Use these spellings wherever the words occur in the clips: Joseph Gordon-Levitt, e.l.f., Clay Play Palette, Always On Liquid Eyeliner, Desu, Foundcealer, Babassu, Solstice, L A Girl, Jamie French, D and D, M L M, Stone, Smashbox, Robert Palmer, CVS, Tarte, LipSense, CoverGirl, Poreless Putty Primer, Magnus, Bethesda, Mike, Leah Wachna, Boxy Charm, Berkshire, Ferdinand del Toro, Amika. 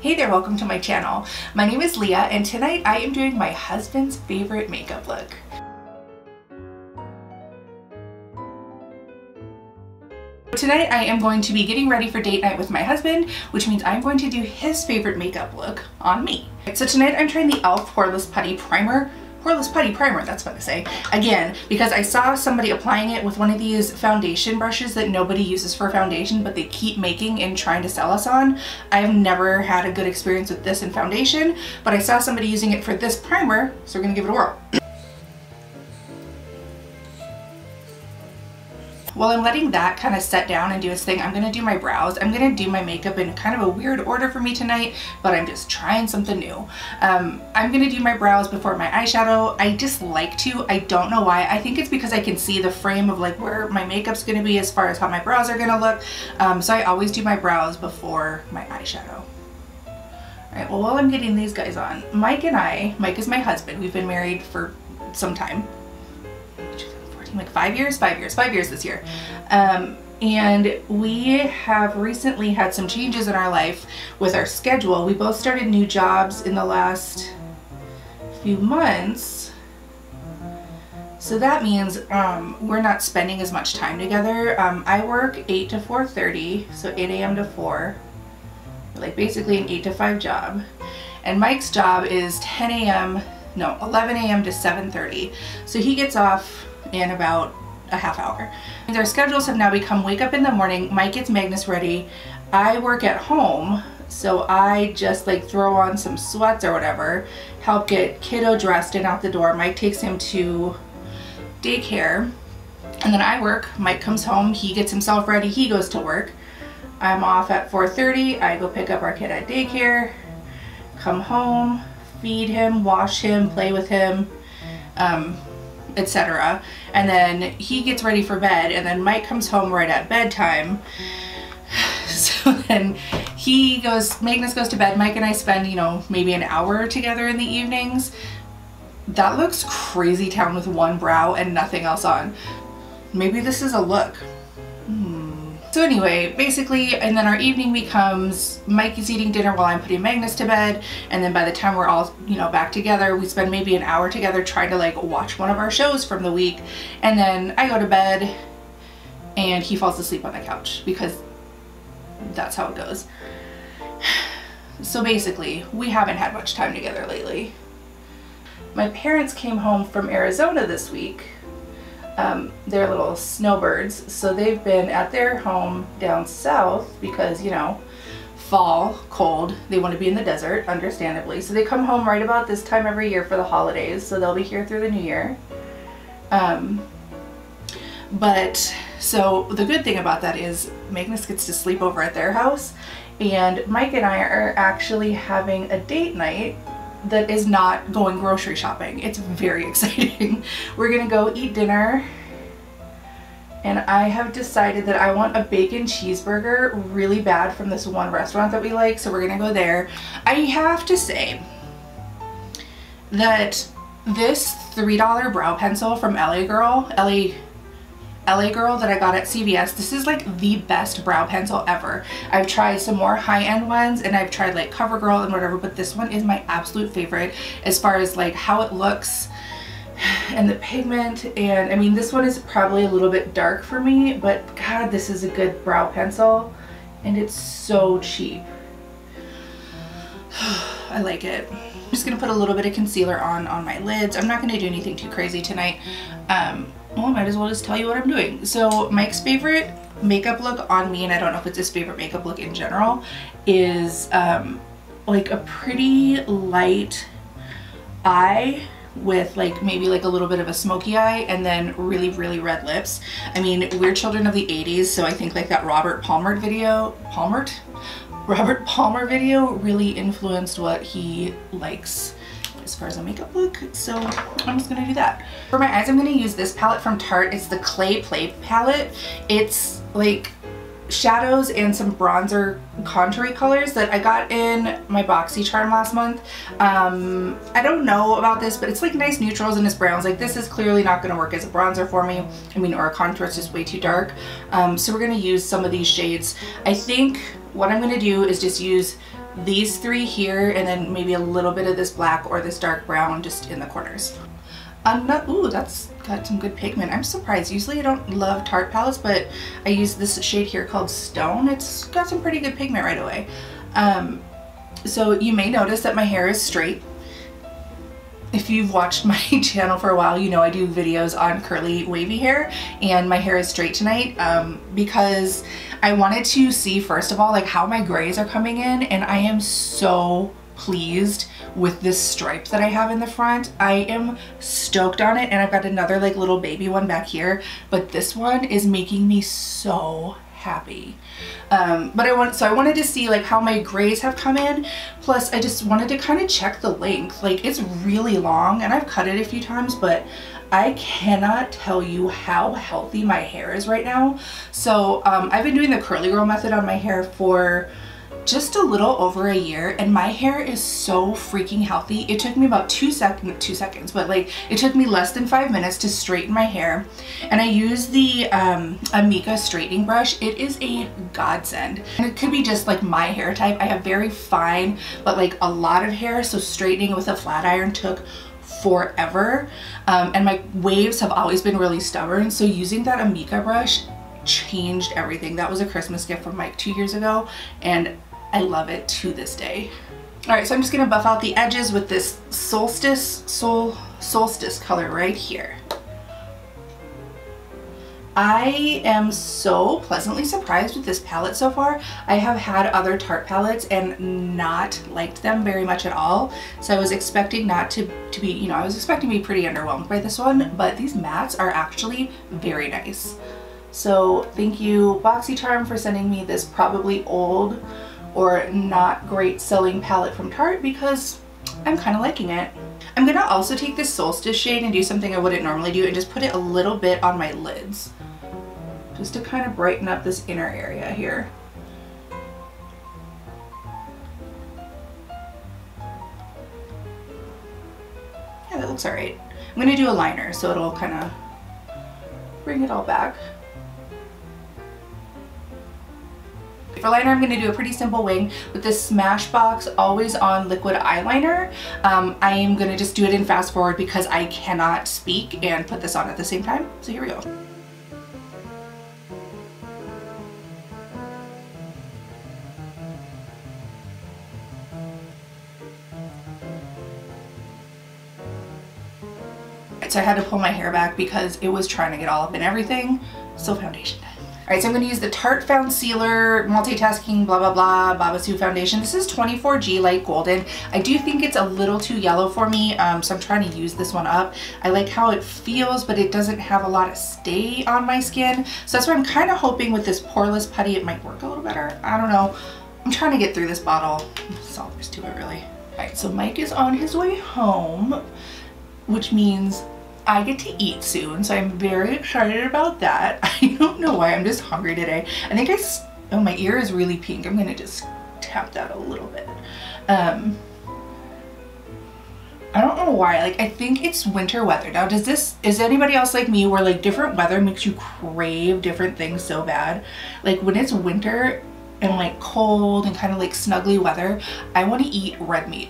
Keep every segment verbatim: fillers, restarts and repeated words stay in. Hey there, welcome to my channel. My name is Leah and tonight I am doing my husband's favorite makeup look. Tonight I am going to be getting ready for date night with my husband, which means I'm going to do his favorite makeup look on me. So tonight I'm trying the e l f Poreless Putty Primer. Poreless Putty Primer, that's fun to say. Again, because I saw somebody applying it with one of these foundation brushes that nobody uses for foundation, but they keep making and trying to sell us on. I've never had a good experience with this in foundation, but I saw somebody using it for this primer, so we're gonna give it a whirl. While I'm letting that kind of set down and do its thing, I'm gonna do my brows. I'm gonna do my makeup in kind of a weird order for me tonight, but I'm just trying something new. Um, I'm gonna do my brows before my eyeshadow. I just like to, I don't know why. I think it's because I can see the frame of like where my makeup's gonna be as far as how my brows are gonna look. Um, so I always do my brows before my eyeshadow. All right, well, while I'm getting these guys on, Mike and I, Mike is my husband. We've been married for some time. Like five years, five years, five years this year. Um, and we have recently had some changes in our life with our schedule. We both started new jobs in the last few months. So that means um, we're not spending as much time together. Um, I work eight to four thirty, so eight A M to four, like basically an eight to five job. And Mike's job is ten A M, no, eleven A M to seven thirty. So he gets off in about a half hour. Our schedules have now become wake up in the morning, Mike gets Magnus ready, I work at home, so I just like throw on some sweats or whatever, help get kiddo dressed and out the door, Mike takes him to daycare, and then I work, Mike comes home, he gets himself ready, he goes to work, I'm off at four thirty, I go pick up our kid at daycare, come home, feed him, wash him, play with him, um, et cetera. And then he gets ready for bed, and then Mike comes home right at bedtime. So then he goes, Magnus goes to bed, Mike and I spend, you know, maybe an hour together in the evenings. That looks crazy town with one brow and nothing else on. Maybe this is a look. Hmm. So anyway, basically, and then our evening becomes Mike is eating dinner while I'm putting Magnus to bed, and then by the time we're all, you know, back together, we spend maybe an hour together trying to like watch one of our shows from the week, and then I go to bed and he falls asleep on the couch because that's how it goes. So basically, we haven't had much time together lately. My parents came home from Arizona this week. Um, they're little snowbirds, so they've been at their home down south because, you know, fall, cold, they want to be in the desert, understandably. So they come home right about this time every year for the holidays, so they'll be here through the new year. Um, but, so the good thing about that is Magnus gets to sleep over at their house, and Mike and I are actually having a date night that is not going grocery shopping. It's very exciting. We're gonna go eat dinner, and I have decided that I want a bacon cheeseburger really bad from this one restaurant that we like, so we're gonna go there. I have to say that this three dollar brow pencil from L A Girl, L A L A Girl that I got at C V S, this is like the best brow pencil ever. I've tried some more high-end ones, and I've tried like CoverGirl and whatever, but this one is my absolute favorite as far as like how it looks and the pigment. And I mean, this one is probably a little bit dark for me, but God, this is a good brow pencil, and it's so cheap. I like it. I'm just gonna put a little bit of concealer on on my lids. I'm not gonna do anything too crazy tonight. Um, well, I might as well just tell you what I'm doing. So Mike's favorite makeup look on me, and I don't know if it's his favorite makeup look in general, is um, like a pretty light eye with like maybe like a little bit of a smoky eye, and then really really red lips. I mean, we're children of the eighties, so I think like that Robert Palmer video, Palmer? Robert Palmer video really influenced what he likes as far as a makeup look, so I'm just gonna do that. For my eyes, I'm gonna use this palette from Tarte. It's the Clay Play Palette. It's like shadows and some bronzer contoury colors that I got in my Boxy Charm last month. Um, I don't know about this, but it's like nice neutrals and it's browns. Like, this is clearly not gonna work as a bronzer for me. I mean, or a contour, it's just way too dark. Um, so we're gonna use some of these shades. I think what I'm gonna do is just use these three here, and then maybe a little bit of this black or this dark brown just in the corners. Um, not, ooh, that's got some good pigment. I'm surprised. Usually I don't love Tarte palettes, but I use this shade here called Stone. It's got some pretty good pigment right away. Um, so you may notice that my hair is straight. If you've watched my channel for a while, you know I do videos on curly, wavy hair, and my hair is straight tonight um, because I wanted to see, first of all, like how my grays are coming in, and I am so pleased with this stripe that I have in the front. I am stoked on it, and I've got another like little baby one back here, but this one is making me so happy. Um, but I want, so I wanted to see like how my grays have come in. Plus I just wanted to kind of check the length. Like it's really long, and I've cut it a few times, but I cannot tell you how healthy my hair is right now. So um, I've been doing the curly girl method on my hair for just a little over a year, and my hair is so freaking healthy. It took me about two seconds, two seconds, but like it took me less than five minutes to straighten my hair. And I use the um, Amika straightening brush. It is a godsend. And it could be just like my hair type. I have very fine, but like a lot of hair. So straightening with a flat iron took forever. Um, and my waves have always been really stubborn. So using that Amika brush changed everything. That was a Christmas gift from Mike two years ago, and I love it to this day. All right, so I'm just gonna buff out the edges with this Solstice, Sol, Solstice color right here. I am so pleasantly surprised with this palette so far. I have had other Tarte palettes and not liked them very much at all. So I was expecting not to, to be, you know, I was expecting to be pretty underwhelmed by this one, but these mattes are actually very nice. So thank you, Boxy Charm, for sending me this probably old or not great selling palette from Tarte, because I'm kind of liking it. I'm gonna also take this Solstice shade and do something I wouldn't normally do and just put it a little bit on my lids, just to kind of brighten up this inner area here. Yeah, that looks all right. I'm gonna do a liner, so it'll kind of bring it all back. For liner, I'm going to do a pretty simple wing with this Smashbox Always On Liquid Eyeliner. Um, I am going to just do it in fast forward because I cannot speak and put this on at the same time. So here we go. So I had to pull my hair back because it was trying to get all up in everything. So foundation time. All right, so I'm going to use the Tarte Found Sealer, multitasking, blah, blah, blah, Babassu foundation. This is twenty-four G Light Golden. I do think it's a little too yellow for me, um, so I'm trying to use this one up. I like how it feels, but it doesn't have a lot of stay on my skin. So that's what I'm kind of hoping with this Poreless Putty. It might work a little better. I don't know. I'm trying to get through this bottle. That's all there's to it, really. All right, so Mike is on his way home, which means I get to eat soon, so I'm very excited about that. I don't know why, I'm just hungry today. I think I, oh, my ear is really pink. I'm gonna just tap that a little bit. Um, I don't know why, like I think it's winter weather. Now does this, is anybody else like me where like different weather makes you crave different things so bad? Like when it's winter and like cold and kind of like snuggly weather, I wanna eat red meat.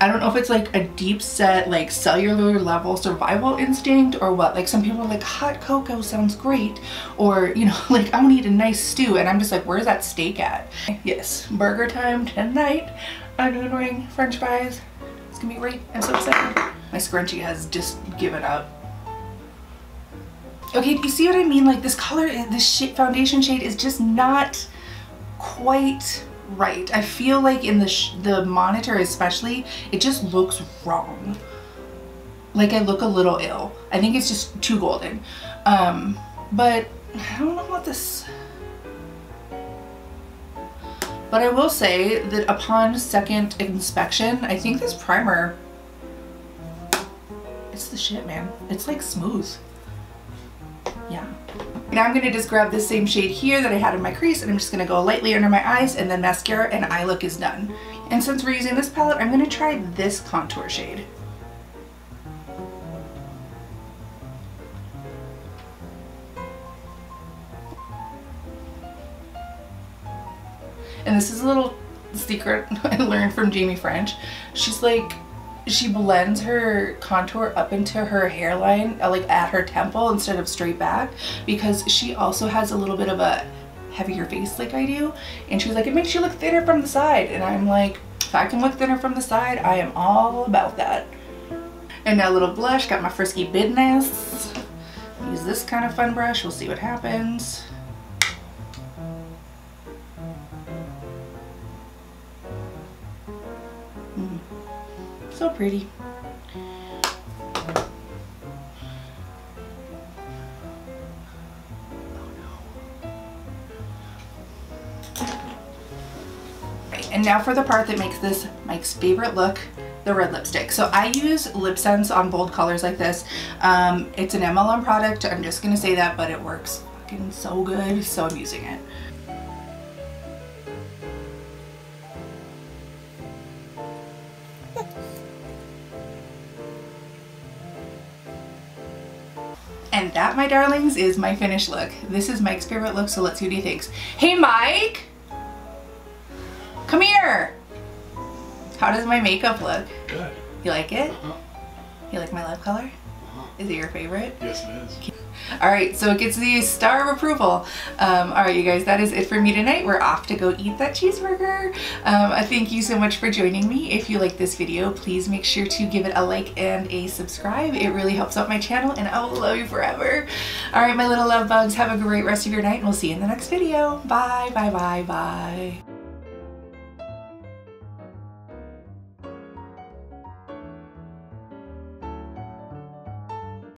I don't know if it's like a deep set like cellular level survival instinct or what. Like some people are like hot cocoa sounds great, or you know, like I want to eat a nice stew, and I'm just like, where's that steak at? Yes, burger time tonight. Onion ring, french fries. It's gonna be great. I'm so excited. My scrunchie has just given up. Okay, do you see what I mean? Like this color, this shade, foundation shade is just not quite right. I feel like in the sh the monitor especially, it just looks wrong. Like I look a little ill. I think it's just too golden. Um, but I don't know about this. But I will say that upon second inspection, I think this primer, it's the shit, man. It's like smooth. Yeah. Now I'm going to just grab this same shade here that I had in my crease, and I'm just going to go lightly under my eyes, and then mascara and eye look is done. And since we're using this palette, I'm going to try this contour shade. And this is a little the secret I learned from Jamie French. She's like, she blends her contour up into her hairline, like at her temple instead of straight back, because she also has a little bit of a heavier face like I do, and she was like, it makes you look thinner from the side, and I'm like, if I can look thinner from the side, I am all about that. And now little blush, got my frisky business. Use this kind of fun brush, we'll see what happens. Mm. So pretty. And now for the part that makes this Mike's favorite look, the red lipstick. So I use LipSense on bold colors like this. Um, it's an M L M product, I'm just gonna say that, but it works fucking so good, so I'm using it. And that, my darlings, is my finished look. This is Mike's favorite look, so let's see what he thinks. Hey, Mike! Come here! How does my makeup look? Good. You like it? Uh-huh. You like my lip color? Uh-huh. Is it your favorite? Yes, it is. Alright, so it gets the star of approval. Um, Alright, you guys, that is it for me tonight. We're off to go eat that cheeseburger. Um, thank you so much for joining me. If you like this video, please make sure to give it a like and a subscribe. It really helps out my channel, and I will love you forever. Alright, my little love bugs, have a great rest of your night, and we'll see you in the next video. Bye, bye, bye, bye.